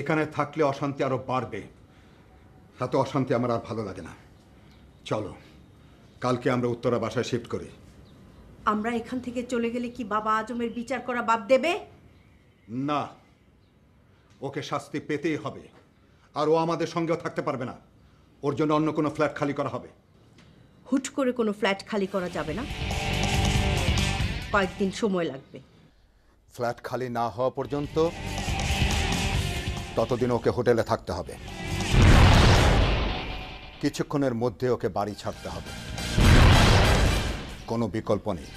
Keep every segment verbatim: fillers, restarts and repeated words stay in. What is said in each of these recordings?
এখানে থাকলে অশান্তি আরো বাড়বে। এত অশান্তি আমার আর ভালো লাগে না। চলো কালকে আমরা উত্তরা বাসায় শিফট করি। আমরা এখান থেকে চলে গেলে কি বাবা আজমের বিচার করা বাদ দেবে? না, ওকে শাস্তি পেতেই হবে। আর ও আমাদের সঙ্গেও থাকতে পারবে না। ওর জন্য অন্য কোনো ফ্ল্যাট খালি করা হবে। হুট করে কোনো ফ্ল্যাট খালি করা যাবে না, কয়েকদিন সময় লাগবে। ফ্ল্যাট খালি না হওয়া পর্যন্ত ততদিন ওকে হোটেলে থাকতে হবে। কিছুক্ষণের মধ্যে ওকে বাড়ি ছাড়তে হবে। কোনো বিকল্প নেই।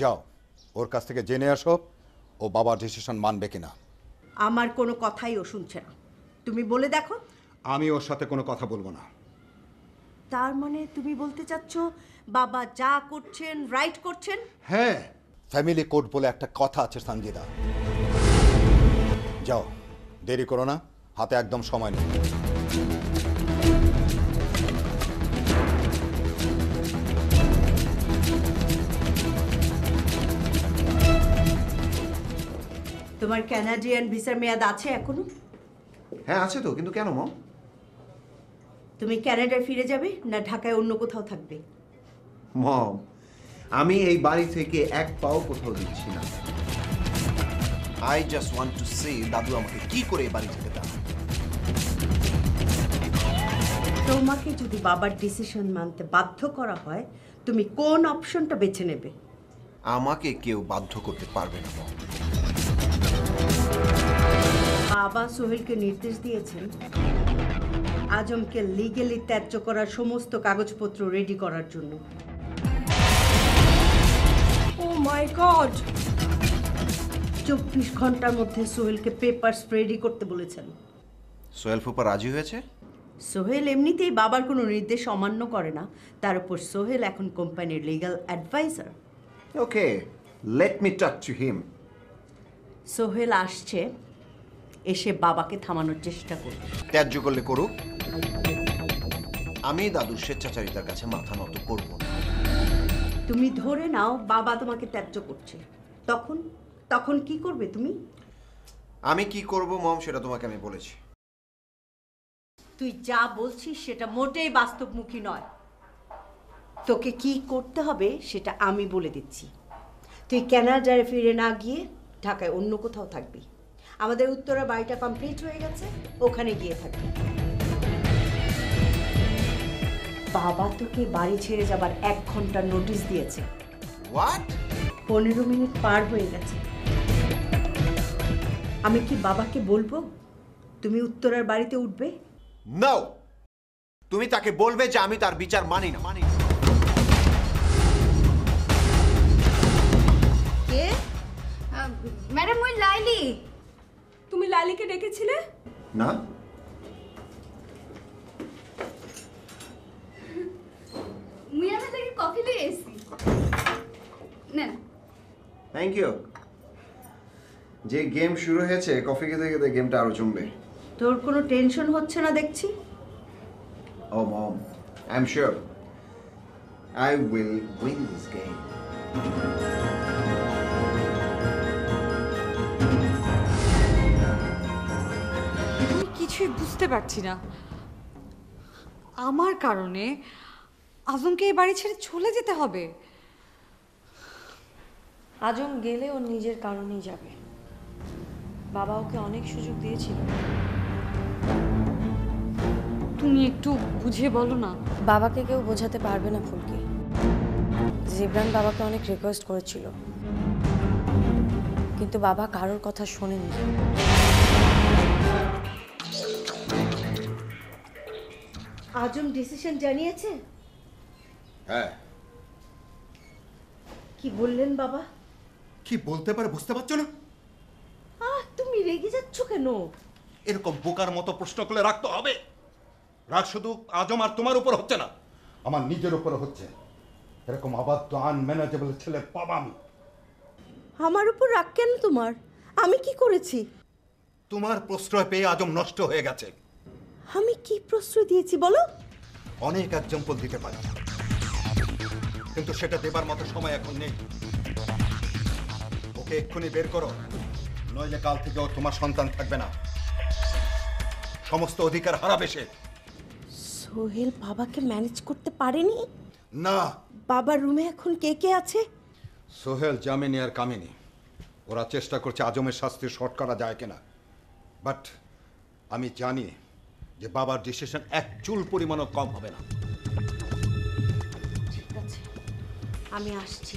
যাও ওর কাছ থেকে জেনে আসো ও বাবার ডিসিশন মানবে কিনা। আমার কোনো কথাই ও শুনছে না, তুমি বলে দেখো। আমি ওর সাথে কোনো কথা বলবো না। তার মানে তুমি বলতে চাচ্ছ বাবা যা করছেন রাইট করছেন? হ্যাঁ, ফ্যামিলি কোড বলে একটা কথা আছে সঞ্জিদা। যাও, দেরি করো না, হাতে একদম সময় নেই। তোমার কানাডিয়ান ভিসার মেয়াদ আছে এখনো? হ্যাঁ আছে তো, কিন্তু কেন মম? তুমি কানাডায় ফিরে যাবে না ঢাকায় অন্য কোথাও থাকবে? মম, আমি এই বাড়ি থেকে এক পাও কোথাও দিচ্ছি না। I just want to say দাদু আমাকে কি করে বাড়ি যেতে দাও। তোমাকে যদি বাবার ডিসিশন মানতে বাধ্য করা হয় তুমি কোন অপশনটা বেছে নেবে? আমাকে কেউ বাধ্য করতে পারবে না। বাবা সোহেলকে নির্দেশ দিয়েছেন আজমকে লিগ্যালি ত্যায্য করার সমস্ত কাগজপত্র রেডি করার জন্য। ও মাই গড, চব্বিশ ঘন্টার মধ্যে সোহেলকে পেপারস রেডি করতে বলেছেন। সোহেল ফুপা রাজি হয়েছে? সোহেল এমনিতেই বাবার কোনো নির্দেশ অমান্য করে না, তার উপর সোহেল এখন কোম্পানির legal adviser. Okay, let me talk to him. Sohel আসছে, এসে বাবাকে থামানোর চেষ্টা করবে। ত্যায্য করলে করুক, আমি দাদুর স্বেচ্ছাচারিতার কাছে মাথা নত করব না। তুমি ধরে নাও বাবা তোমাকে ত্যায্য করছে, তখন তখন কি করবে তুমি? আমি কি করব মম সেটা তোমাকে আমি বলেছি। তুই যা বলছিস সেটা মোটেই বাস্তবমুখী নয়। তোকে কি করতে হবে সেটা আমি বলে দিচ্ছি। তুই কানাডায় ফিরে না গিয়ে ঢাকায় অন্য কোথাও থাকবি। আমাদের উত্তরা বাড়িটা কমপ্লিট হয়ে গেছে, ওখানে গিয়ে থাকবি। বাবা তোকে বাড়ি ছেড়ে যাবার এক ঘন্টা নোটিশ দিয়েছে। হোয়াট? পনেরো মিনিট পার হয়ে গেছে। আমি কি বাবাকে বলবো তুমি উত্তরার বাড়িতে উঠবে? না, তুমি তাকে বলবে যে আমি তার বিচার মানি না। মানি কে? ম্যাডাম ওই লাইলি। তুমি লাইলিকে ডেকেছিলে না? মিয়া আমি তাকে কফি দিয়ে এসেছি। না থ্যাংক ইউ। যে গেম শুরু হয়েছে কফি খেতে খেতে গেমটা আরো জমবে। তোর কোনো টেনশন হচ্ছে না দেখছি। Oh mom, I am sure I will win this game. কিছুই বুঝতে পারছি না। আমার কারণে আজমকে এই বাড়ি ছেড়ে চলে যেতে হবে। আজম গেলে ও নিজের কারণেই যাবে। বাবা ওকে অনেক সুযোগ দিয়েছিল। তুমি একটু বুঝিয়ে বলো না। বাবাকে কেউ বোঝাতে পারবে না ফুলকে। জিবরান বাবাকে অনেক রিকোয়েস্ট করেছিল, কিন্তু বাবা কারোর কথা শোনেনি। আজম ডিসিশন জানিয়েছে? হ্যাঁ। কি বললেন বাবা? কি বলতে পারে বুঝতে পারছো না? আহ, তুমি রেগে যাচ্ছ কেন? এরকম বোকার মতো প্রশ্ন করলে রাখতে হবে। রাগ শুধু আজম আর তোমার উপর হচ্ছে না, আমার নিজের উপর হচ্ছে। এরকম অবাধ্য আনম্যানেজেবল ছেলে বাবা আমি। আমার উপর রাগ কেন তোমার? আমি কি করেছি? তোমার প্রশ্রয় পেয়ে আজম নষ্ট হয়ে গেছে। আমি কি প্রশ্রয় দিয়েছি বলো? অনেক এক্সাম্পল দিতে পারি, কিন্তু সেটা দেবার মতো সময় এখন নেই। ওকে এক্ষুনি বের করো, নইলে কাল থেকে ও তোমার সন্তান থাকবে না, সমস্ত অধিকার হারাবে সে। সোহেল বাবাকে ম্যানেজ করতে পারেনি না। বাবার রুমে এখন কে কে আছে? সোহেল, জামিনী আর কামিনী। ওরা চেষ্টা করছে আজমের শাস্তি শর্ট করা যায় কিনা, বাট আমি জানি যে বাবার ডিসিশন এক চুল পরিমাণও কম হবে না। ঠিক আছে, আমি আসছি।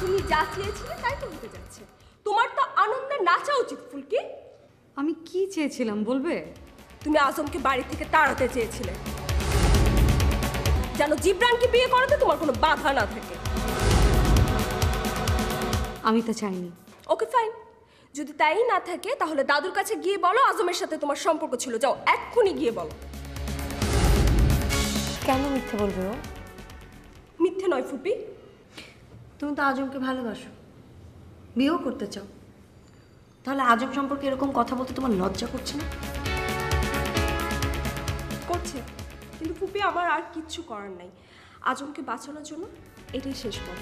তুমি যা চেয়েছিলে তাই তো হতে যাচ্ছে। তোমার তো আনন্দে নাচা উচিত ফুলকি। আমি কি চেয়েছিলাম বলবে? তুমি আজমকে বাড়ি থেকে তাড়াতে চেয়েছিলে যেন জিবরানকে বিয়ে করাতে তোমার কোনো বাধা না থাকে। আমি তো চাইনি। ওকে ফাইন, যদি তাই না থাকে তাহলে দাদুর কাছে গিয়ে বলো আজমের সাথে তোমার সম্পর্ক ছিল। যাও এক্ষুনি গিয়ে বলো। কেন মিথ্যে বলবে? ও মিথ্যে নয় ফুপি, তুমি তো আজমকে ভালোবাসো, বিয়েও করতে চাও। তাহলে আজম সম্পর্কে এরকম কথা বলতে তোমার লজ্জা করছে না? করছে, কিন্তু ফুপি আমার আর কিচ্ছু করার নাই। আজমকে বাঁচানোর জন্য এটাই শেষ পথ।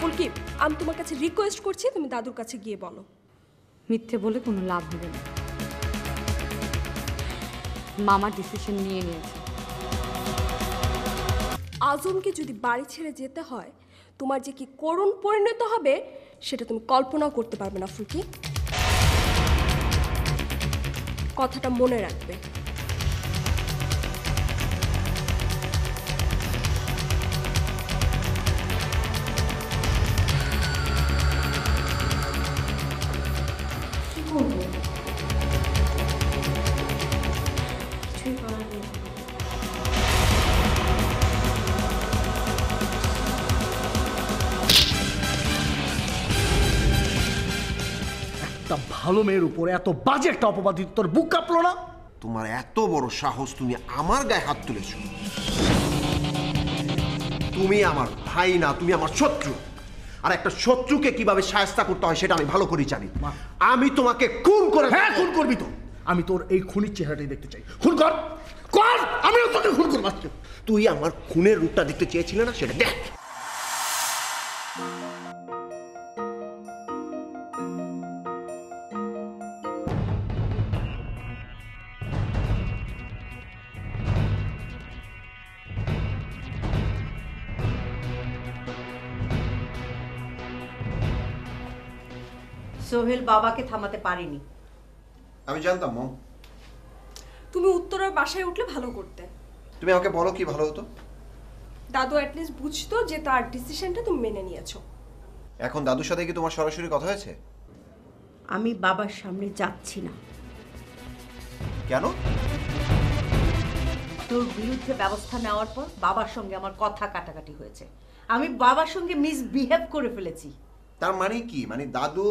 ফুলকি, আমি তোমার কাছে রিকোয়েস্ট করছি, তুমি দাদুর কাছে গিয়ে বলো। মিথ্যে বলে কোনো লাভ হবে না, মামা ডিসিশন নিয়ে নিয়েছে। আজমকে যদি বাড়ি ছেড়ে যেতে হয়, তোমার যে কি করুণ পরিণত হবে সেটা তুমি কল্পনাও করতে পারবে না ফুলকি। কথাটা মনে রাখবে। ভালো মেয়ের উপরে এত বাজে একটা অপবাদ দিতে তোর বুক কাঁপলো না? তোমার এত বড় সাহস, তুমি আমার গায়ে হাত তুলেছো। তুমি আমার ভাই না, তুমি আমার শত্রু। আর একটা শত্রুকে কিভাবে শায়েস্তা করতে হয় সেটা আমি ভালো করে জানি। আমি তোমাকে খুন করে। হ্যাঁ, খুন করবি তো। আমি তোর এই খুনির চেহারাটাই দেখতে চাই। খুন কর কর, আমিও তোকে খুন করব। তুই আমার খুনের রূপটা দেখতে চেয়েছিলে না, সেটা দেখ। সোহেল বাবাকে থামাতে পারেনি। আমি জানতাম মম। তুমি উত্তরের বাসায় উঠলে ভালো করতে। তুমি আমাকে বলো কি ভালো হতো? দাদু অ্যাট লিস্ট বুঝতো যে তার ডিসিশনটা তুমি মেনে নিয়েছো। এখন দাদুর সাথে কি তোমার সরাসরি কথা হয়েছে? আমি বাবার সামনে যাচ্ছি না। কেন? তোর বিরুদ্ধে ব্যবস্থা নেওয়ার পর বাবার সঙ্গে আমার কথা কাটাকাটি হয়েছে। আমি বাবার সঙ্গে মিসবিহেভ করে ফেলেছি। তার মানে কি? মানে দাদু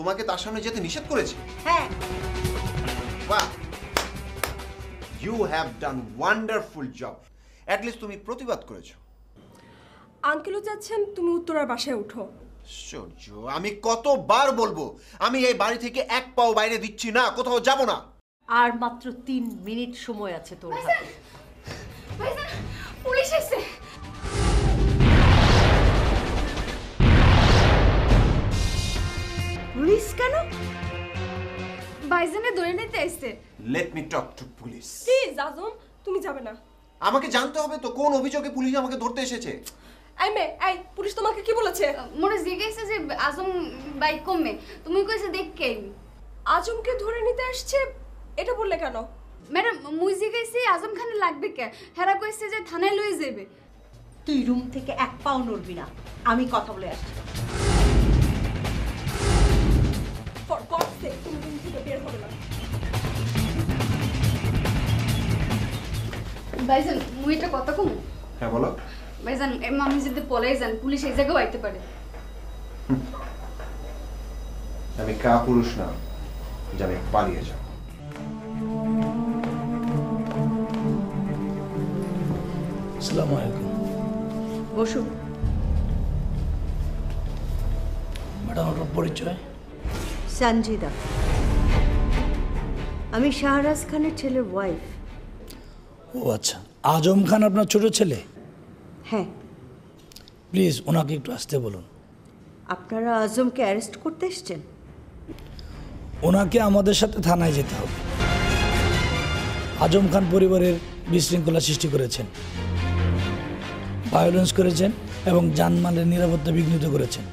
তোমাকে তার সামনে যেতে নিষেধ করেছে? হ্যাঁ। বাহ, you have done wonderful job. At least তুমি প্রতিবাদ করেছো। আঙ্কেলও যাচ্ছেন, তুমি উত্তরার বাসায় উঠো। সূর্য, আমি কতবার বলবো আমি এই বাড়ি থেকে এক পাও বাইরে দিচ্ছি না, কোথাও যাব না। আর মাত্র তিন মিনিট সময় আছে তোর হাতে। ভাইজান, পুলিশ এসেছে। আইজেনে ধরে নিতে আসছে। Let me talk to police. Please Azam তুমি যাবে না। আমাকে জানতে হবে তো কোন অভিযোগে পুলিশ আমাকে ধরতে এসেছে। আই মে আই পুলিশ তোমাকে কি বলেছে? মনে জিজ্ঞেসে যে আজম বাইক কমে তুমি কইছে দেখকে আজমকে ধরে নিতে আসছে এটা বললে কেন? ম্যাডাম মুই জিজ্ঞেসে আজম খান লাগবে কে? হেরা কইছে যে থানায় লয়ে যাবে। তুই রুম থেকে এক পাও নড়বি না, আমি কথা বলে আসছি। ফর গড সেক তুমি রুম থেকে বের হবে না। ভাইজান মুই এটা কথা কম। হ্যাঁ বলো। ভাইজান এমন আমি যদি পলাই যান পুলিশ এই জায়গায় আইতে পারে। আমি কা পুরুষ না যে আমি পালিয়ে যাব। আসসালামু আলাইকুম। বসো। ম্যাডাম আপনার পরিচয়? সঞ্জিদা, আমি শাহরাজ খানের ছেলের ওয়াইফ। ও আচ্ছা, আজম খান আপনার ছোট ছেলে? হ্যাঁ। প্লিজ ওনাকে একটু আসতে বলুন। আপনারা আজমকে অ্যারেস্ট করতে এসেছেন? ওনাকে আমাদের সাথে থানায় যেতে হবে। আজম খান পরিবারের বিশৃঙ্খলা সৃষ্টি করেছেন, ভায়োলেন্স করেছেন এবং যানমালের নিরাপত্তা বিঘ্নিত করেছেন।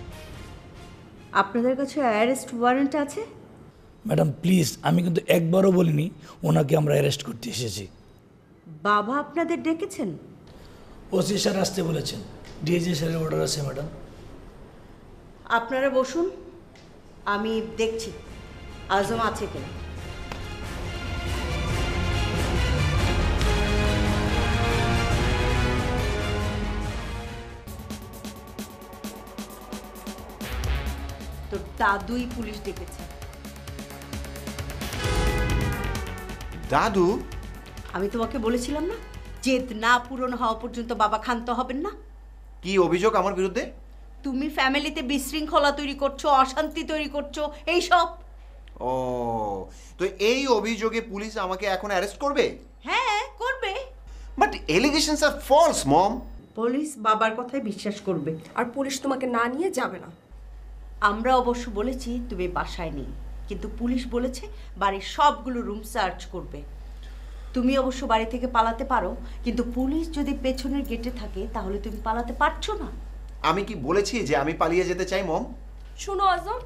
আপনাদের কাছে অ্যারেস্ট ওয়ারেন্ট আছে? ম্যাডাম প্লিজ, আমি কিন্তু একবারও বলিনি ওনাকে আমরা অ্যারেস্ট করতে এসেছি। বাবা আপনাদের ডেকেছেন? ওসি স্যার আসতে বলেছেন, ডিএসপি স্যারের অর্ডার আছে। ম্যাডাম আপনারা বসুন, আমি দেখছি আজম আছে কিনা। তোর দাদুই পুলিশ ডেকেছে। দাদু? আমি তোমাকে বলেছিলাম না, জেদ না পূরণ হওয়া পর্যন্ত বাবা ক্ষান্ত হবেন না। কি অভিযোগ আমার বিরুদ্ধে? তুমি ফ্যামিলিতে বিশৃঙ্খলা তৈরি করছো, অশান্তি তৈরি করছো, এই সব। ও তো এই অভিযোগে পুলিশ আমাকে এখন অ্যারেস্ট করবে? হ্যাঁ করবে। But allegations are false mom. Police বাবার কথায় বিশ্বাস করবে, আর পুলিশ তোমাকে না নিয়ে যাবে না। আমরা অবশ্য বলেছি তুমি বাসায় নেই, কিন্তু পুলিশ বলেছে বাড়ির সবগুলো রুম সার্চ করবে। তুমি অবশ্য বাড়ি থেকে পালাতে পারো, কিন্তু পুলিশ যদি পেছনের গেটে থাকে তাহলে তুমি পালাতে পারছো না। আমি কি বলেছি যে আমি পালিয়ে যেতে চাই মম? শোনো আজম,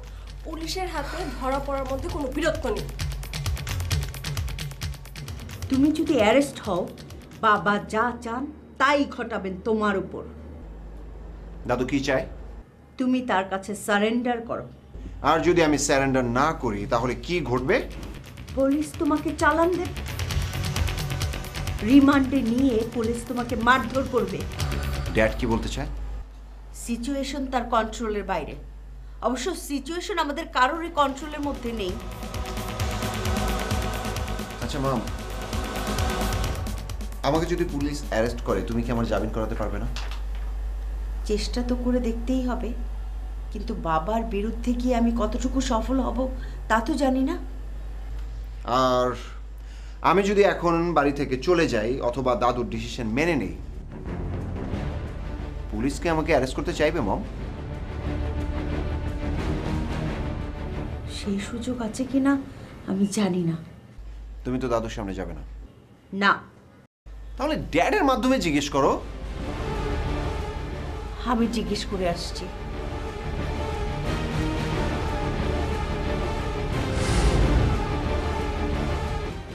পুলিশের হাতে ধরা পড়ার মধ্যে কোনো বিরক্ত নেই। তুমি যদি অ্যারেস্ট হও বাবা যা চান তাই ঘটাবেন তোমার উপর। দাদু কি চায়? তুমি তার কাছে সারেন্ডার করো। আর যদি আমি সারেন্ডার না করি তাহলে কি ঘটবে? পুলিশ তোমাকে চালান দেবে, রিমান্ডে নিয়ে পুলিশ তোমাকে মারধর করবে। ড্যাড কি বলতে চায়? সিচুয়েশন তার কন্ট্রোলের বাইরে। অবশ্য সিচুয়েশন আমাদের কারোরই কন্ট্রোলের মধ্যে নেই। আচ্ছা মাম, আমাকে যদি পুলিশ অ্যারেস্ট করে তুমি কি আমার জামিন করাতে পারবে না? চেষ্টা তো করে দেখতেই হবে, কিন্তু বাবার বিরুদ্ধে গিয়ে আমি কতটুকু সফল হব তা তো জানি না। আর আমি যদি এখন বাড়ি থেকে চলে যাই অথবা দাদুর ডিসিশন মেনে নেই, পুলিশকে আমাকে অ্যারেস্ট করতে চাইবে মম? সেই সুযোগ আছে কিনা আমি জানি না। তুমি তো দাদুর সামনে যাবে না? না। তাহলে ড্যাডের মাধ্যমে জিজ্ঞেস করো। আমি জিজ্ঞেস করে আসছি।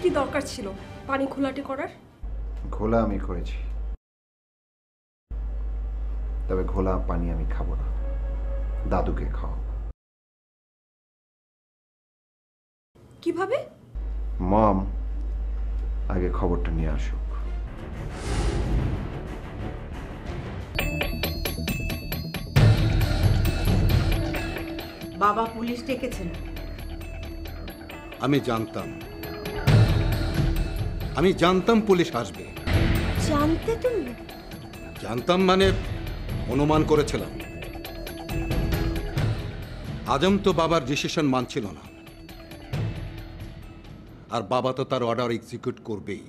কি দরকার ছিল পানি খোলাটে করার? ঘোলা আমি করেছি, তবে ঘোলা পানি আমি খাবো না, দাদুকে খাও। কিভাবে? মম আগে খবরটা নিয়ে আসুক। বাবা পুলিশ ডেকেছেন। আমি জানতাম, আমি জানতাম পুলিশ আসবে। জানতে তুমি? জানতাম মানে অনুমান করেছিলাম। আজম তো বাবার ডিসিশন মানছিল না, আর বাবা তো তার অর্ডার এক্সিকিউট করবেই।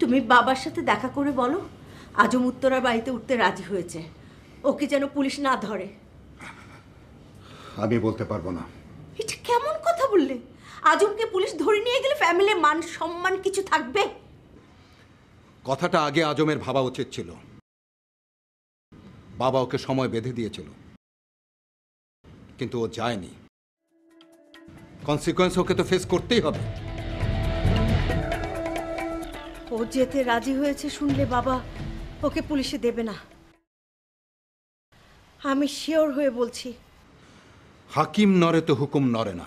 তুমি বাবার সাথে দেখা করে বলো আজম উত্তরার বাড়িতে উঠতে রাজি হয়েছে, ওকে যেন পুলিশ না ধরে। আমি বলতে পারবো না। এটা কেমন কথা খুললে? আজমকে পুলিশ ধরে নিয়ে গেলে ফ্যামিলির মান সম্মান কিছু থাকবে? কথাটা আগে আজমের ভাবা উচিত ছিল। বাবা ওকে সময় বেঁধে দিয়েছিল, কিন্তু ও যায়নি। কনসিকোয়েন্স ওকে তো ফেস করতেই হবে। ও যেতে রাজি হয়েছে শুনলে বাবা ওকে পুলিশে দেবে না, আমি শিওর হয়ে বলছি। হাকিম নড়ে তো হুকুম নড়ে না,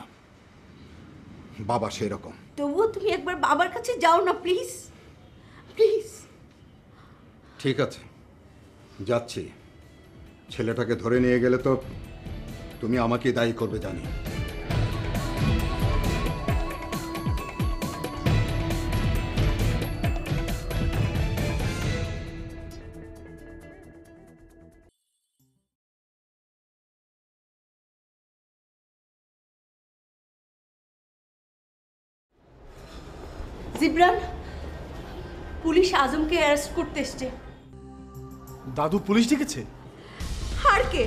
বাবা সেই রকম। তবুও তুমি একবার বাবার কাছে যাও না, প্লিজ প্লিজ। ঠিক আছে, যাচ্ছি। ছেলেটাকে ধরে নিয়ে গেলে তো তুমি আমাকে দায়ী করবে জানি। জিবরান, পুলিশ আজমকে অ্যারেস্ট করতে এসেছে। দাদু পুলিশ ডেকেছে? আর কে?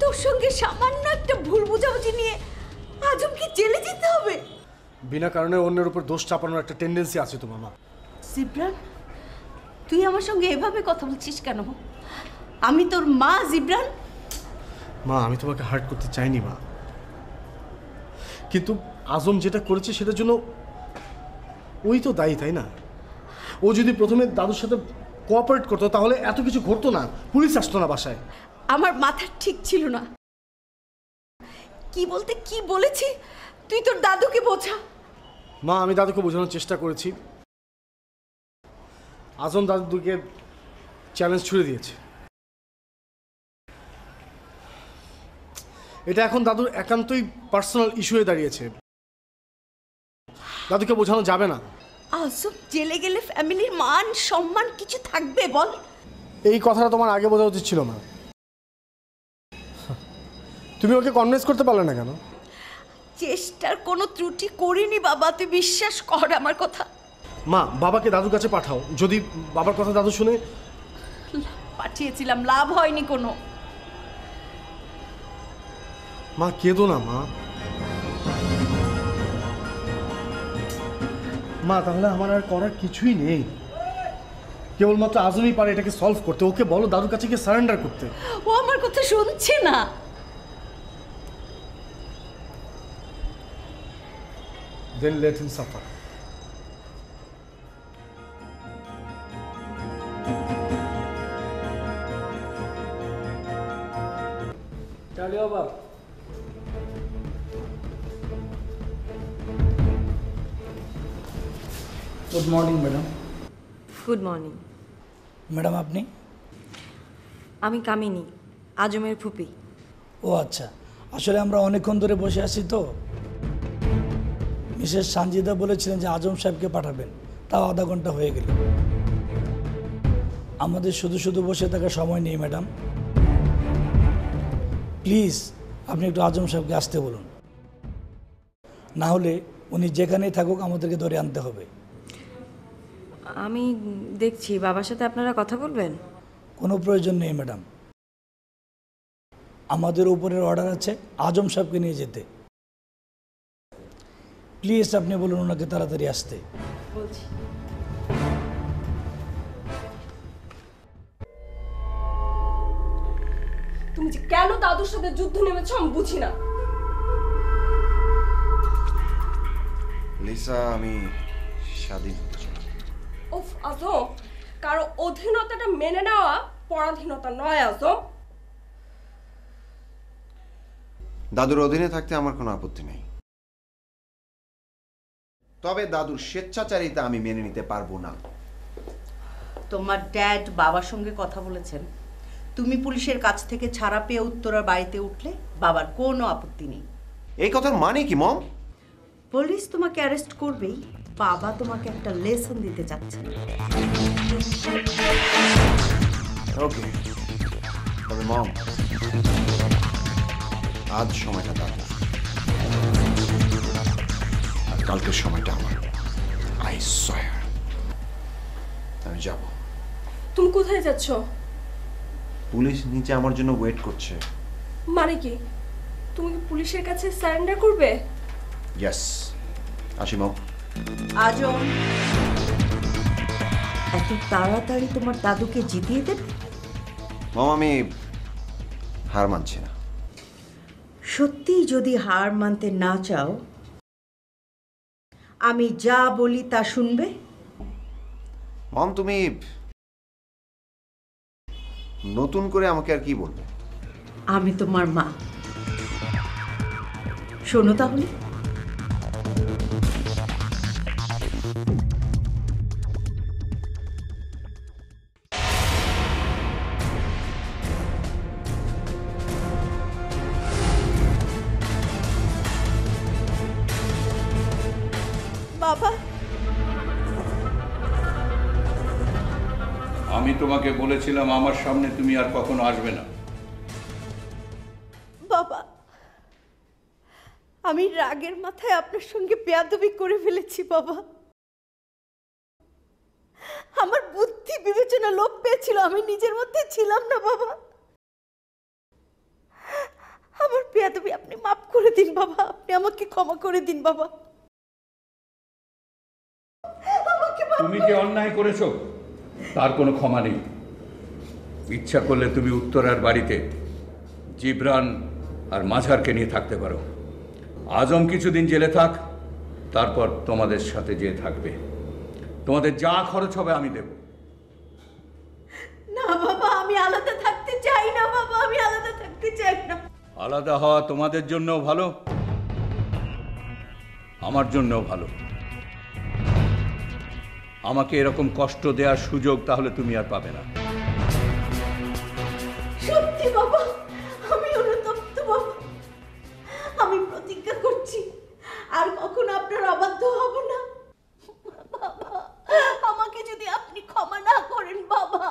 তোর সঙ্গে সামান্য একটা ভুল বুঝাবুঝি নিয়ে আজমকে জেলে যেতে হবে? বিনা কারণে অন্যের উপর দোষ চাপানোর একটা টেন্ডেন্সি আছে তো মামা। জিবরান, তুই আমার সঙ্গে এভাবে কথা বলছিস কেন? আমি তোর মা জিবরান। মা, আমি তোমাকে হার্ট করতে চাইনি মা, কিন্তু আজম যেটা করেছে সেটার জন্য ওই তো দায়ী, তাই না? ও যদি প্রথমে দাদুর সাথে কোঅপারেট করতো তাহলে এত কিছু ঘটতো না, পুলিশ আসতো না বাসায়। আমার মাথা ঠিক ছিল না, কি বলতে কি বলেছি। তুই তোর দাদুকে বোঝা। মা, আমি দাদুকে বোঝানোর চেষ্টা করেছি। আজম দাদুকে চ্যালেঞ্জ ছুড়ে দিয়েছে। এটা এখন দাদুর একান্তই পার্সোনাল ইস্যু হয়ে দাঁড়িয়েছে, দাদুকে বোঝানো যাবে না। আজম জেলে গেলে ফ্যামিলির মান সম্মান কিছু থাকবে বল? এই কথাটা তোমার আগে বোঝা উচিত ছিল মা। তুমি ওকে কনভিন্স করতে পারলে না কেন? চেষ্টার কোনো ত্রুটি করিনি বাবা, তুই বিশ্বাস কর আমার কথা। মা, বাবাকে দাদুর কাছে পাঠাও, যদি বাবার কথা দাদু শুনে। পাঠিয়েছিলাম, লাভ হয়নি কোনো। মা কেঁদো না মা। মা, তাহলে আমার আর করার কিছুই নেই, কেবলমাত্র আজমই পারে এটাকে সলভ করতে। ওকে বলো দাদুর কাছে গিয়ে সারেন্ডার করতে। ও আমার কথা শুনছে না। Then let him suffer. Tally over. Good morning madam. Good morning madam. आपनी আমি কামিনী, আজমের ফুপি। ও আচ্ছা, আসলে আমরা অনেকক্ষণ ধরে বসে আছি তো। মিসেস সানজিদা বলেছিলেন যে আজম সাহেবকে পাঠাবেন, তাও আধা ঘন্টা হয়ে গেল। আমাদের শুধু শুধু বসে থাকার সময় নেই ম্যাডাম। প্লিজ আপনি একটু আজম সাহেবকে আসতে বলুন, না হলে উনি যেখানেই থাকুক আমাদেরকে ধরে আনতে হবে। আমি দেখছি, বাবার সাথে আপনারা কথা বলবেন। কোনো প্রয়োজন নেই ম্যাডাম, আমাদের উপরের অর্ডার আছে আজম সাহেবকে নিয়ে যেতে। প্লিজ আপনি বলুন ওনাকে তাড়াতাড়ি আসতে। বলছি। তুমি যে কেন দাদুর সাথে যুদ্ধ নেমেছ আমি বুঝি না। লিসা, আমি স্বাধীন। উফ আজম, কারো অধীনতাটা মেনে নেওয়া পরাধীনতা নয় আজম। দাদুর অধীনে থাকতে আমার কোনো আপত্তি নেই, তবে দাদুর স্বেচ্ছাচারিতা আমি মেনে নিতে পারবো না। তোমার ড্যাড বাবার সঙ্গে কথা বলেছেন, তুমি পুলিশের কাছ থেকে ছাড়া পেয়ে উত্তরার বাড়িতে উঠলে বাবার কোনো আপত্তি নেই। এই কথার মানে কি মম? পুলিশ তোমাকে অ্যারেস্ট করবেই, বাবা তোমাকে একটা লেসন দিতে চাচ্ছে। ওকে, তবে মম আজ সময়টা দাদু, আর কালকের সময়টা আমার। আই সোয়ার আমি যাব। তুমি কোথায় যাচ্ছ? পুলিশ নিচে আমার জন্য ওয়েট করছে। মানে কি? তুমি কি পুলিশের কাছে সারেন্ডার করবে? ইয়েস আশিমা আজম এত তাড়াতাড়ি তোমার দাদুকে জিতিয়ে দেবে? মামা আমি হার মানছি না। সত্যি যদি হার মানতে না চাও আমি যা বলি তা শুনবে? মম তুমি নতুন করে আমাকে আর কি বলবে? আমি তোমার মা। শোনো তাহলে আমি তোমাকে বলেছিলাম আমার সামনে তুমি আর কখনো আসবে না। বাবা আমি রাগের মাথায় আপনার সঙ্গে বেয়াদবি করে ফেলেছি বাবা। আমার বুদ্ধি বিবেচনা লোপ পেয়েছিল, আমি নিজের মধ্যে ছিলাম না বাবা। আমার বেয়াদবি আপনি মাফ করে দিন বাবা, আপনি আমাকে ক্ষমা করে দিন বাবা। তুমি যে অন্যায় করেছো তার কোনো ক্ষমা নেই। ইচ্ছা করলে তুমি উত্তরার বাড়িতে জিবরান আর মাঝারকে নিয়ে থাকতে পারো। আজম কিছুদিন জেলে থাক, তারপর তোমাদের সাথে যেয়ে থাকবে। তোমাদের যা খরচ হবে আমি দেব। না বাবা আমি আলাদা থাকতে চাই না বাবা, আমি আলাদা থাকতে চাই না। আলাদা হওয়া তোমাদের জন্য ভালো, আমার জন্য ভালো। আমাকে এরকম কষ্ট দেওয়ার সুযোগ তাহলে তুমি আর পাবে না। সত্যি বাবা আমি অনুতপ্ত বাবা, আমি প্রতিজ্ঞা করছি আর কখনো আপনার অবাধ্য হব না বাবা। আমাকে যদি আপনি ক্ষমা না করেন বাবা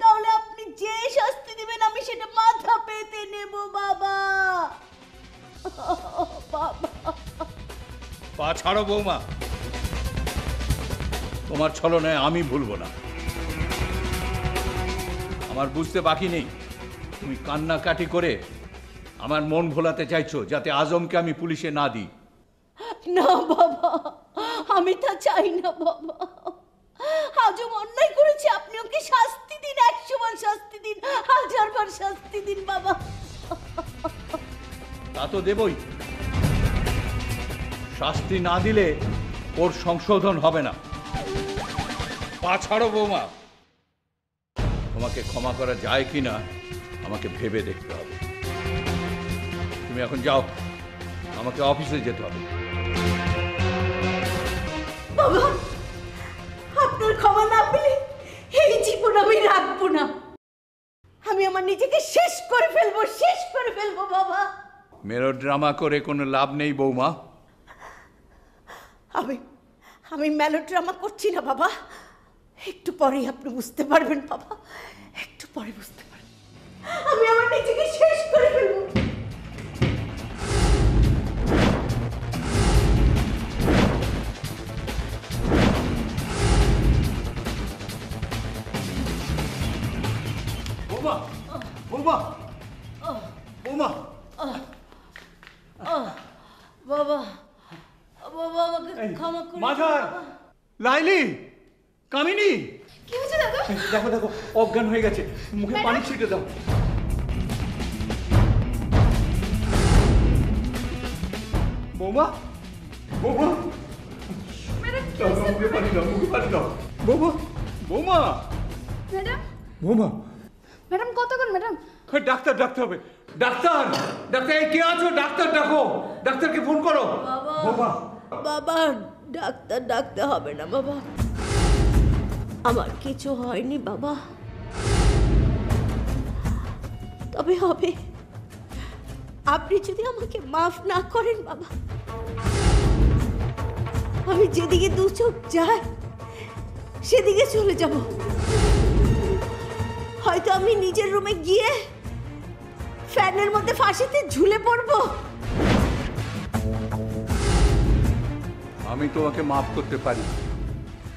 তাহলে আপনি যে শাস্তি দিবেন আমি সেটা মাথা পেতে নেব বাবা। পা ছাড়ো বৌমা, তোমার ছলনায় আমি ভুলব না। আমার বুঝতে বাকি নেই তুমি কান্নাকাটি করে আমার মন ভোলাতে চাইছো যাতে আজমকে আমি পুলিশে না দিই। না বাবা আমি তা চাই না বাবা। আজম অন্যায় করেছে, আপনি ওকে শাস্তি দিন, একশো বার শাস্তি দিন, হাজার বার শাস্তি দিন বাবা। তা তো দেবই, শাস্তি না দিলে ওর সংশোধন হবে না। পা ছাড়ো বৌমা, তোমাকে ক্ষমা করা যায় কিনা আমাকে ভেবে দেখতে হবে। তুমি এখন যাও, আমাকে অফিসে যেতে হবে। বাবা আপনার ক্ষমা না পেলে এই জীবন আমি রাখবো না, আমি আমার নিজেকে শেষ করে ফেলবো, শেষ করে ফেলবো বাবা। মেলোড্রামা করে কোনো লাভ নেই বৌমা। আমি আমি মেলোড্রামা করছি না বাবা, একটু পরে আপনি বুঝতে পারবেন বাবা, একটু পরে বুঝতে পারবেন। আমি আমার নিজেকে শেষ করে ফেলব। ওমা ওমা ওমা বাবা বাবা আমাকে ক্ষমা করুন। মাঝার লাইলি কামিনী কি হয়েছে দাদা? দেখো দেখো অজ্ঞান হয়ে গেছে, মুখে পানি ছিটে দাও। বৌমা বৌমা মুখে পানি দাও, মুখে পানি দাও। বৌমা বৌমা ম্যাডাম বৌমা ম্যাডাম কতক্ষণ ম্যাডাম? ডাক্তার ডাকতে হবে, ডাক্তার ডাক্তার কে আছো? ডাক্তার ডাকো, ডাক্তারকে ফোন করো। বাবা বাবা ডাক্তার ডাকতে হবে না বাবা, আমার কিছু হয়নি বাবা, তবে হবে আপনি যদি আমাকে মাফ না করেন বাবা। আমি যেদিকে দু চোখ যাই সেদিকে চলে যাব, হয়তো আমি নিজের রুমে গিয়ে ফ্যানের মধ্যে ফাঁসিতে ঝুলে পড়ব। আমি তোমাকে মাফ করতে পারি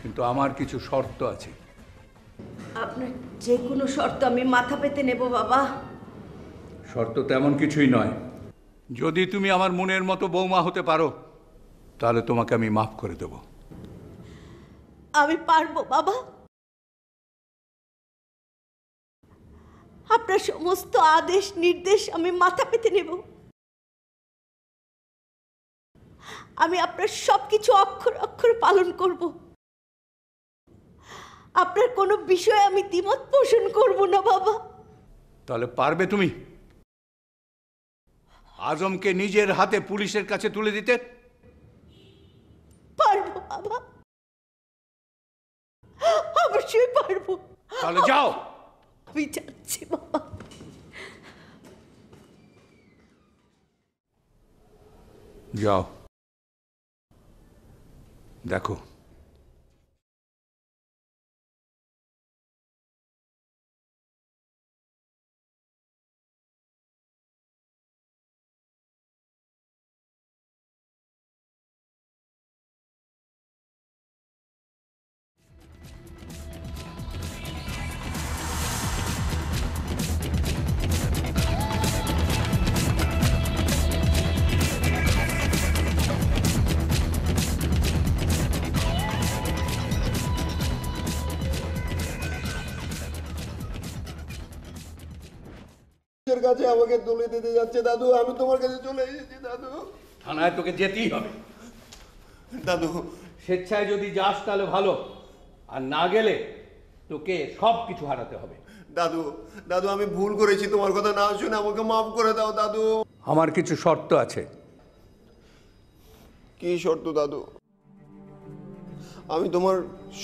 কিন্তু আমার কিছু শর্ত আছে। আপনার যে কোনো শর্ত আমি মাথা পেতে নেব বাবা। শর্ত তেমন কিছুই নয়, যদি তুমি আমার মনের মতো বৌমা হতে পারো তাহলে তোমাকে আমি মাফ করে দেব। আমি পারবো বাবা, আপনার সমস্ত আদেশ নির্দেশ আমি মাথা পেতে নেব। আমি আপনার সবকিছু অক্ষর অক্ষর পালন করব। আপনার কোনো বিষয়ে আমি দ্বিমত পোষণ করব না বাবা। তাহলে পারবে তুমি আজমকে নিজের হাতে পুলিশের কাছে তুলে দিতে? পারবো বাবা, অবশ্যই পারবো। তাহলে যাও। আমি যাচ্ছি বাবা। যাও, দেখো কাছে আমাকে দলে দিতে যাচ্ছে। দাদু, আমি তোমার কাছে চলে এসেছি দাদু। থানায় তোকে যেতেই হবে দাদু। স্বেচ্ছায় যদি যাস তাহলে ভালো, আর না গেলে তোকে সব কিছু হারাতে হবে দাদু। দাদু আমি ভুল করেছি, তোমার কথা না শুনে আমাকে মাফ করে দাও দাদু। আমার কিছু শর্ত আছে। কি শর্ত দাদু? আমি তোমার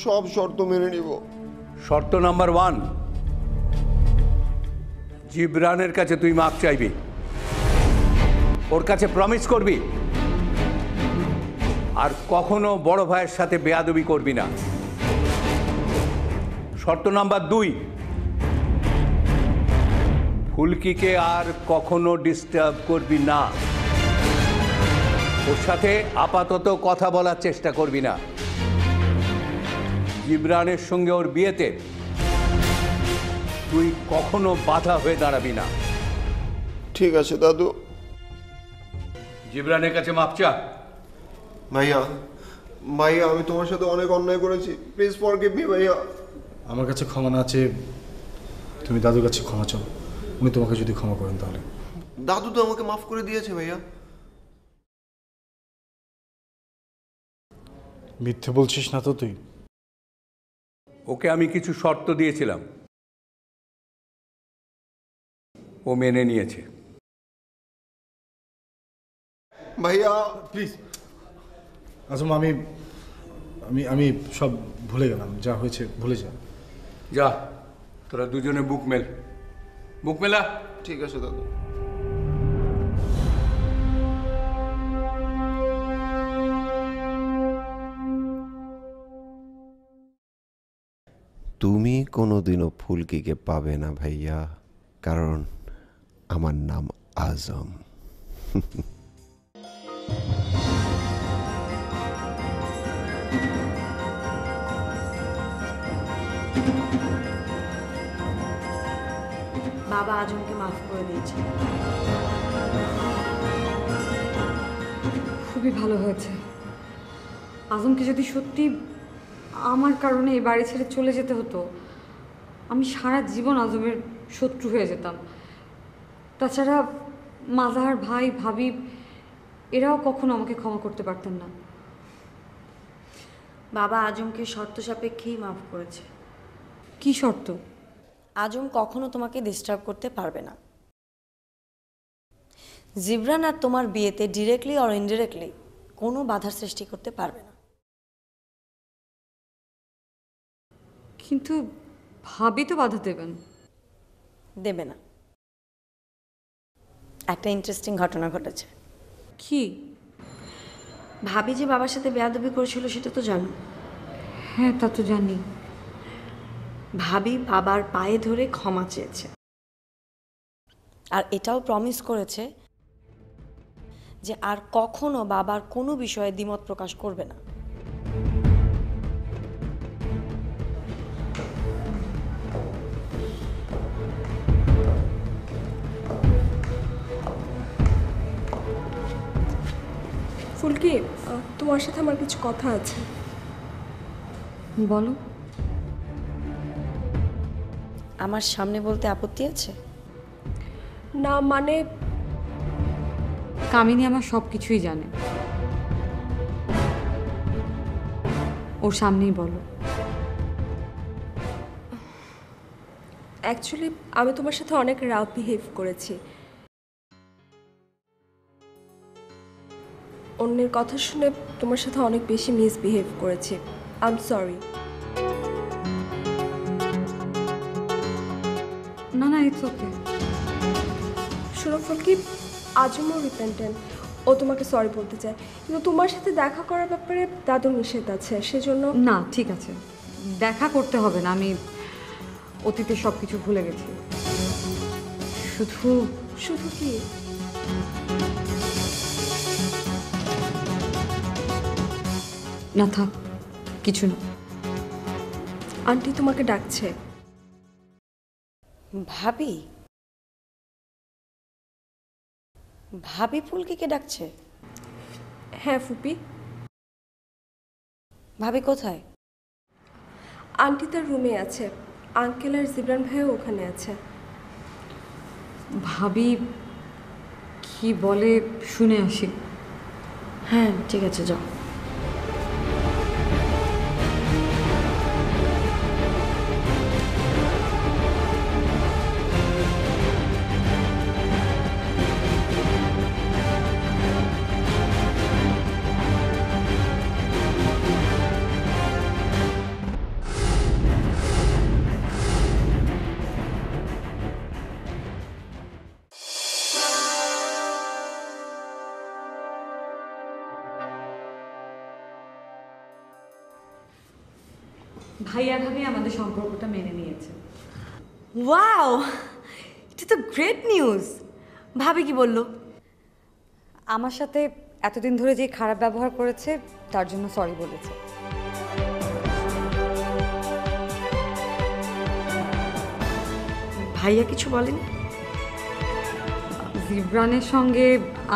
সব শর্ত মেনে নিব। শর্ত নাম্বার ওয়ান, জিবরানের কাছে তুই মাপ চাইবি, ওর কাছে প্রমিস করবি, আর কখনো বড় ভাইয়ের সাথে বেয়াদবি করবি না। শর্ত নাম্বার দুই, ফুলকিকে আর কখনো ডিস্টার্ব করবি না, ওর সাথে আপাতত কথা বলার চেষ্টা করবি না। জিবরানের সঙ্গে ওর বিয়েতে তুই কখনো বাধা হয়ে দাঁড়াবি না। ঠিক আছে দাদু। জিবরানের কাছে মাপ চা। ভাইয়া ভাইয়া আমি তোমার সাথে অনেক অন্যায় করেছি, প্লিজ ফরগিভ মি ভাইয়া। আমার কাছে ক্ষমা না আছে, তুমি দাদুর কাছে ক্ষমা চাও, উনি তোমাকে যদি ক্ষমা করেন তাহলে। দাদু তো আমাকে মাফ করে দিয়েছে ভাইয়া। মিথ্যে বলছিস না তো তুই? ওকে আমি কিছু শর্ত দিয়েছিলাম, ও মেনে নিয়েছে। ভাইয়া প্লিজ। আজম আমি আমি আমি সব ভুলে গেলাম, যা হয়েছে ভুলে যা। যা তোরা দুজনে বুক মেল। বুক মেলা। ঠিক আছে দাদু। তুমি কোনোদিনও ফুলকিকে পাবে না ভাইয়া, কারণ আমার নাম আজম। বাবা আজমকে মাফ করে দিয়েছে, খুবই ভালো হয়েছে। আজমকে যদি সত্যি আমার কারণে এই বাড়ি ছেড়ে চলে যেতে হতো, আমি সারা জীবন আজমের শত্রু হয়ে যেতাম। তাছাড়া মাজাহার ভাই ভাবি এরাও কখনো আমাকে ক্ষমা করতে পারতেন না। বাবা আজমকে শর্ত সাপেক্ষেই মাফ করেছে। কি শর্ত? আজম কখনো তোমাকে ডিস্টার্ব করতে পারবে না। জিবরান আর তোমার বিয়েতে ডিরেক্টলি অর ইনডিরেক্টলি কোনো বাধার সৃষ্টি করতে পারবে না। কিন্তু ভাবি তো বাধা দেবেন। দেবে না। একটা ইন্টারেস্টিং ঘটনা ঘটেছে। কি? ভাবি যে বাবার সাথে বেয়াদবি করেছিল সেটা তো জানো? হ্যাঁ তা তো জানি। ভাবি বাবার পায়ে ধরে ক্ষমা চেয়েছে, আর এটাও প্রমিস করেছে যে আর কখনো বাবার কোনো বিষয়ে দ্বিমত প্রকাশ করবে না। ফুলকি, তোমার সাথে আমার কিছু কথা আছে। বলো। আমার সামনে বলতে আপত্তি আছে? না মানে কামিনী আমার সব কিছুই জানে, ওর সামনেই বলো। অ্যাকচুয়ালি আমি তোমার সাথে অনেক রাফ বিহেভ করেছি, অন্যের কথা শুনে তোমার সাথে অনেক বেশি মিসবিহেভ করেছি। I am sorry. না না, ইটস ওকে। শুনো ফুলকি, আজমও রিপেন্টেন্ট, ও তোমাকে সরি বলতে চায়, কিন্তু তোমার সাথে দেখা করার ব্যাপারে দাদুর নিষেধ আছে, সেজন্য। না ঠিক আছে, দেখা করতে হবে না, আমি অতীতে সব কিছু ভুলে গেছি। শুধু শুধু কি? না থাক, কিছু না। আন্টি তোমাকে ডাকছে। ভাবি? ভাবি ফুলকিকে ডাকছে? হ্যাঁ ফুপি। ভাবি কোথায়? আন্টি তার রুমে আছে, আঙ্কেল আর জিবরান ভাইও ওখানে আছে। ভাবি কি বলে শুনে আসি। হ্যাঁ ঠিক আছে, যাও। ভাইয়া ভাবি আমাদের সম্পর্কটা মেনে নিয়েছে। ওয়াও, এটা তো গ্রেট নিউজ। ভাবি কি বললো? আমার সাথে এতদিন ধরে যে খারাপ ব্যবহার করেছে তার জন্য সরি বলেছে। ভাইয়া কিছু বলেনি? জিবরানের সঙ্গে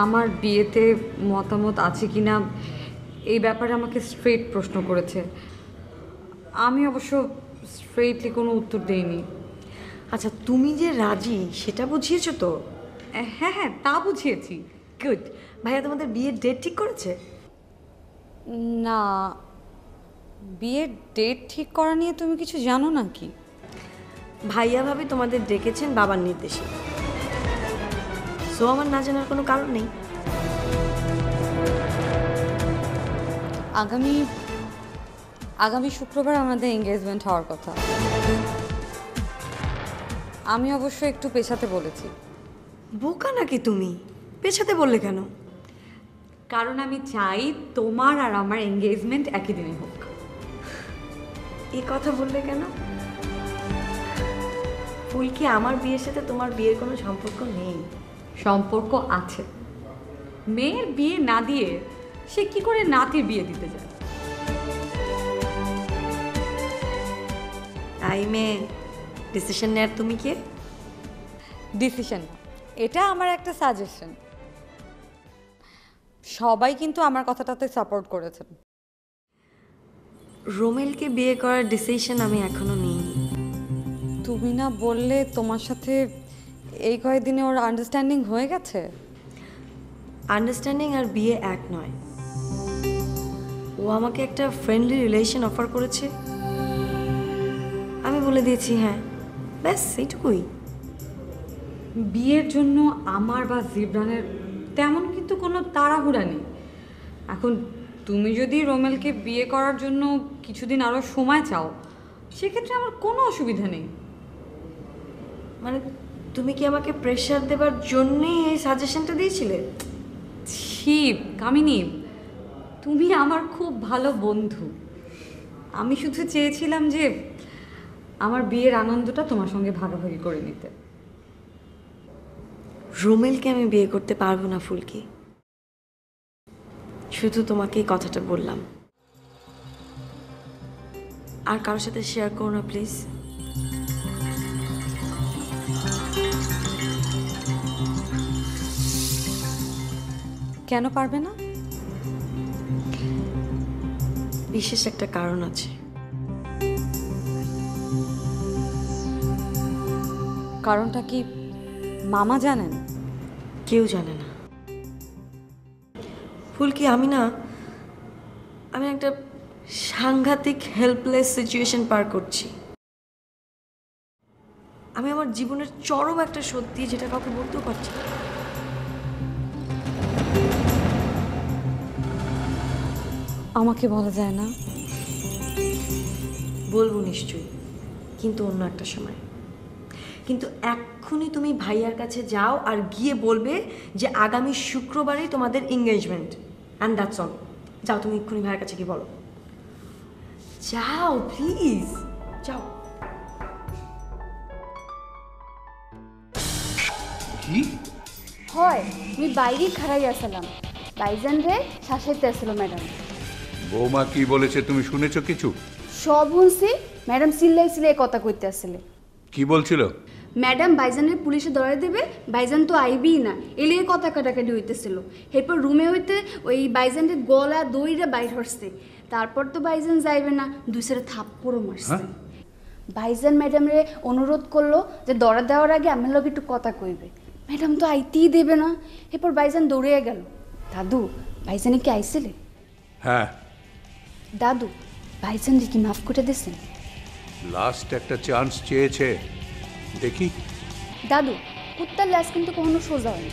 আমার বিয়েতে মতামত আছে কিনা এই ব্যাপারে আমাকে স্ট্রেট প্রশ্ন করেছে, আমি অবশ্য স্ট্রেটলি কোনো উত্তর দেইনি। আচ্ছা, তুমি যে রাজি সেটা বুঝিয়েছো তো? হ্যাঁ হ্যাঁ তা বুঝিয়েছি। গুড। ভাইয়া তোমাদের বিয়ের ডেট ঠিক করেছে? না, বিয়ের ডেট ঠিক করা নিয়ে তুমি কিছু জানো না কি? ভাইয়া ভাবে তোমাদের ডেকেছেন বাবার নির্দেশে, সো আমার না জানার কোনো কারণ নেই। আগামী আগামী শুক্রবার আমাদের এনগেজমেন্ট হওয়ার কথা। আমি অবশ্য একটু পেছাতে বলেছি। বোকা নাকি তুমি? পেছাতে বললে কেন? কারণ আমি চাই তোমার আর আমার এনগেজমেন্ট একই দিনে হোক। এই কথা বললে কেন? ফুলকি, আমার বিয়ের সাথে তোমার বিয়ের কোনো সম্পর্ক নেই। সম্পর্ক আছে। মেয়ের বিয়ে না দিয়ে সে কি করে নাতির বিয়ে দিতে যায়? আইমে ডিসিশন নেয়ার তুমি কে? ডিসিশন এটা আমার একটা সাজেশন। সবাই কিন্তু আমার কথাটাতে সাপোর্ট করেছেন। রোমেলকে বিয়ে করার ডিসিশন আমি এখনো নিইনি। তুমি না বললে তোমার সাথে এই কয়েকদিনে ওর আন্ডারস্ট্যান্ডিং হয়ে গেছে? আন্ডারস্ট্যান্ডিং আর বিয়ে এক নয়। ও আমাকে একটা ফ্রেন্ডলি রিলেশন অফার করেছে, আমি বলে দিয়েছি হ্যাঁ, ব্যাস এইটুকুই। বিয়ের জন্য আমার বা জিবরানের তেমন কিন্তু কোনো তাড়াহুড়া নেই। এখন তুমি যদি রোমেলকে বিয়ে করার জন্য কিছুদিন আরও সময় চাও, সেক্ষেত্রে আমার কোনো অসুবিধা নেই। মানে তুমি কি আমাকে প্রেশার দেবার জন্যেই এই সাজেশনটা দিয়েছিলে? ছি কামিনী, তুমি আমার খুব ভালো বন্ধু। আমি শুধু চেয়েছিলাম যে আমার বিয়ের আনন্দটা তোমার সঙ্গে ভাগাভাগি করে নিতে। রোমেলকে আমি বিয়ে করতে পারবো না ফুলকি, শুধু তোমাকেই কথাটা বললাম। আর কারোর সাথে শেয়ার করো না প্লিজ। কেন পারবে না? বিশেষ একটা কারণ আছে। কারণটা কি মামা জানেন? কেউ জানে না। ফুল কি আমি না, আমি একটা সাংঘাতিক হেল্পলেস সিচুয়েশন পার করছি। আমি আমার জীবনের চরম একটা সত্যি যেটা কাউকে বলতেও পারছি। আমাকে বলা যায় না? বলবো নিশ্চয়ই, কিন্তু অন্য একটা সময়। কিন্তু এখনই তুমি ভাইয়ার কাছে যাও আর গিয়ে বলবে যে আগামী শুক্রবারই তোমাদের এনগেজমেন্ট, অ্যান্ড দ্যাটস অল। যাও, তুমি এক্ষুনি ভাইয়ার কাছে গিয়ে বলো। যাও প্লিজ, যাও। কি হয়? আমি বাইরে খাড়াই আসলাম, বাইজান রে শাসাইতে আসলো ম্যাডাম। বৌমা কি বলেছে তুমি শুনেছো কিছু? সব শুনছি, ম্যাডাম চিল্লাই চিল্লাই কথা কইতে আসলে। কি বলছিল? ম্যাডাম বাইজানের পুলিশে ধরে দেবে, বাইজান তো আইবি না, এলে কথা কাটাকাটি হইতেছিল। এরপর রুমে হইতে ওই বাইজানের গলা দইরা বাইর হচ্ছে। তারপর তো বাইজান যাইবে না, দুই সাইডে থাপ্পড়ও মারছে। বাইজান ম্যাডামরে অনুরোধ করলো যে ধরা দেওয়ার আগে আমার লগে একটু কথা কইবে। ম্যাডাম তো আইতেই দেবে না। এরপর বাইজান দৌড়ে গেল। দাদু, বাইজানে কি আইছিলে? হ্যাঁ। দাদু, বাইজান কি মাফ করে দিয়েছেন? লাস্ট একটা চান্স চেয়েছে, দেখি। দাদু, কুত্তার লাশ কিন্তু কখনো সোজা হয় না।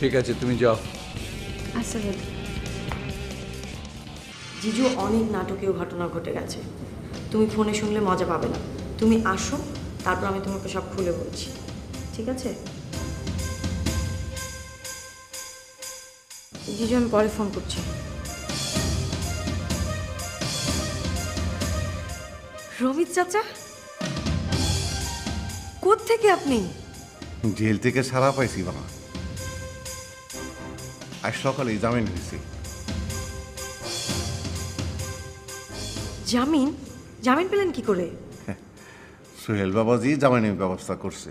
ঠিক আছে, তুমি যাও। আচ্ছা দাদু। জিজু, অনেক নাটকীয় ঘটনা ঘটে গেছে, তুমি ফোনে শুনলে মজা পাবে না। তুমি আসো, তারপর আমি তোমাকে সব খুলে বলছি, ঠিক আছে? জিজু, আমি পরে ফোন করছি। রমিত চাচা, কোত্থেকে আপনি? জেল থেকে ছাড়া পাইছি বাবা, আজ সকালে জামিন হয়েছি। জামিন? জামিন পেলেন কি করে? সোহেল বাবাজি জামিনের ব্যবস্থা করছে।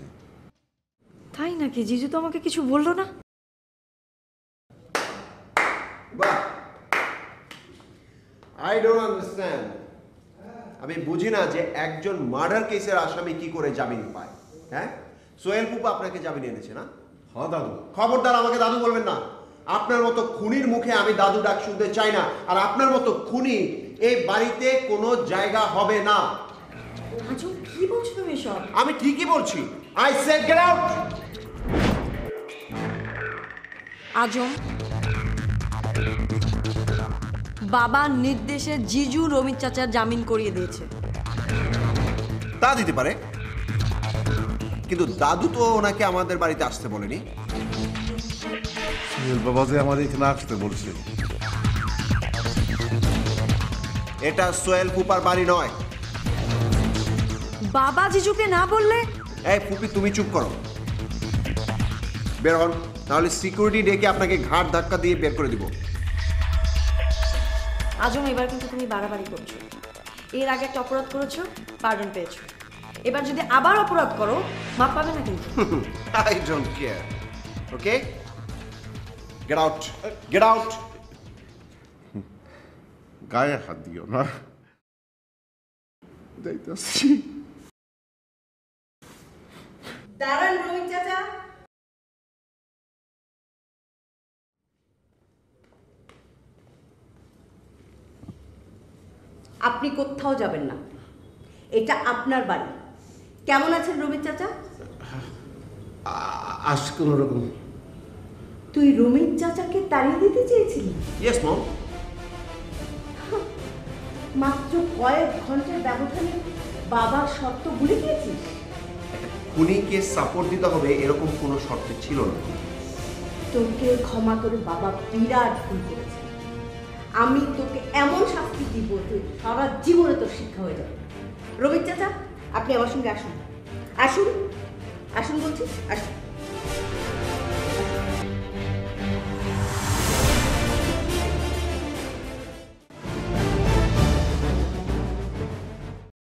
তাই নাকি? জিজু তো আমাকে কিছু বললো না। I don't understand. আমি বুঝি না যে একজন মার্ডার কেসের আসামি কি করে জামিন পায়। হ্যাঁ, সোহেল ফুপা আপনাকে জামিন এনেছে না? হ্যাঁ দাদু। খবরদার আমাকে দাদু বলবেন না। আপনার মতো খুনির মুখে আমি দাদু ডাক শুনতে চাই না। আর আপনার মতো খুনি এই বাড়িতে কোনো জায়গা হবে না। আজু, কি বলছো তুমি এসব? আমি ঠিকই বলছি। I said get out. Aju, বাবার নির্দেশে জিজু রমিত চাচার জামিন করিয়ে দিয়েছে। তা দিতে পারে, কিন্তু দাদু তো ওনাকে আমাদের বাড়িতে আসতে বলেনি। বাবা যে আমাদের এখানে আসতে বলছে। এটা সোহেল ফুপার বাড়ি নয়। বাবা জিজুকে না বললে? এই ফুপি, তুমি চুপ করো। বের হন, নাহলে সিকিউরিটি ডেকে আপনাকে ঘাট ধাক্কা দিয়ে বের করে দিব। আজম, এবার কিন্তু তুমি বাড়াবাড়ি করছো। এর আগে একটা অপরাধ করেছো, পার্ডন পেয়েছো। এবার যদি আবার অপরাধ করো, মাপ পাবে না কিন্তু। I don't care. Okay, get out, get out. গায়ে হাত দিও না। দাঁড়ান রোহিত চাচা। আপনি কোথাও যাবেন না, এটা আপনার বাড়ি। কেমন আছেন রমিত চাচা? আজ কোনো রকম। তুই রমিত চাচাকে তাড়িয়ে দিতে চেয়েছিলি? Yes mom. মাত্র কয়েক ঘন্টার ব্যবধানে বাবার শর্ত ভুলে গিয়েছিস? খুনিকে সাপোর্ট দিতে হবে এরকম কোনো শর্ত ছিল না। তোকে ক্ষমা করে বাবা বিরাট ভুল করেছে। আমি তোকে এমন শাস্তি দিব তুই সারা জীবনে তোর শিক্ষা হয়ে যাবে। রবির চাচা, আপনি আমার সঙ্গে আসুন। আসুন, আসুন বলছি, আসুন।